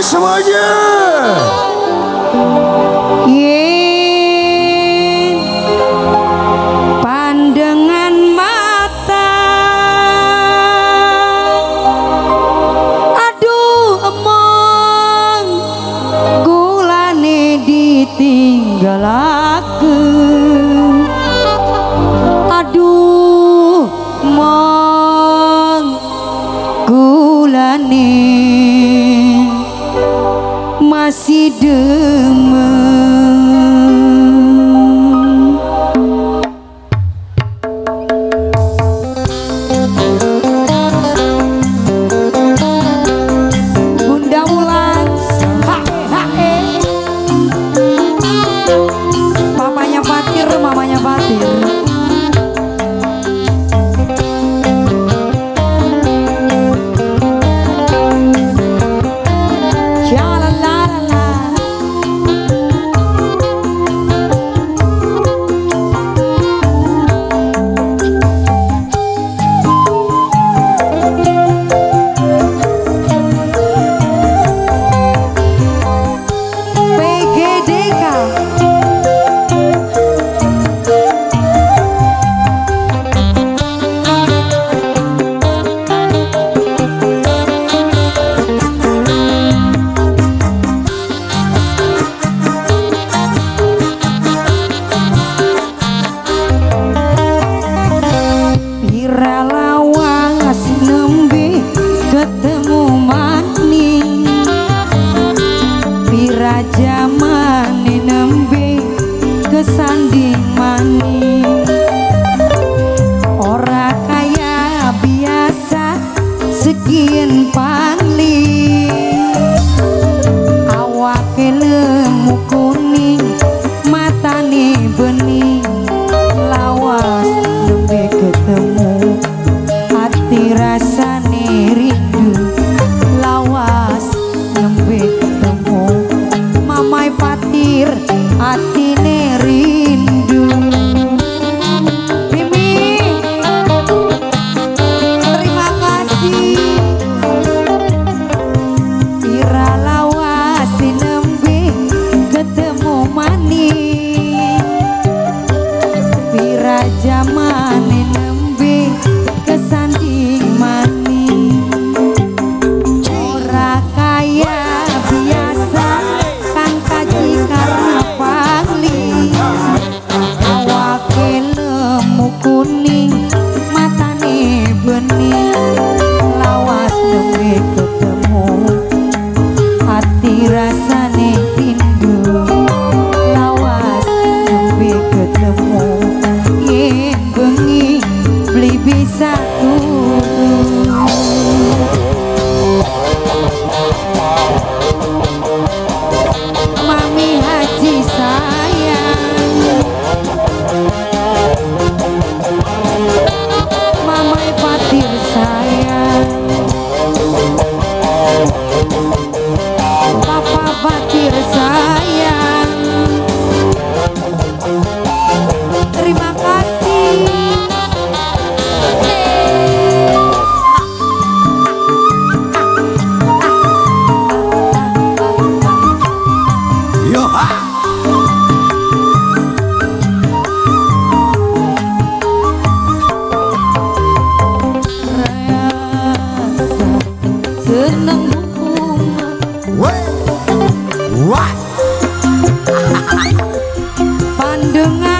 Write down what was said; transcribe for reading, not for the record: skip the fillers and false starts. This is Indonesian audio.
semuanya. Yen pandangan mata, aduh emang gulane ditinggalaku, aduh emang gulane masih demam. Bunda Wulan, hae mamanya Fatir. Wah, pandangan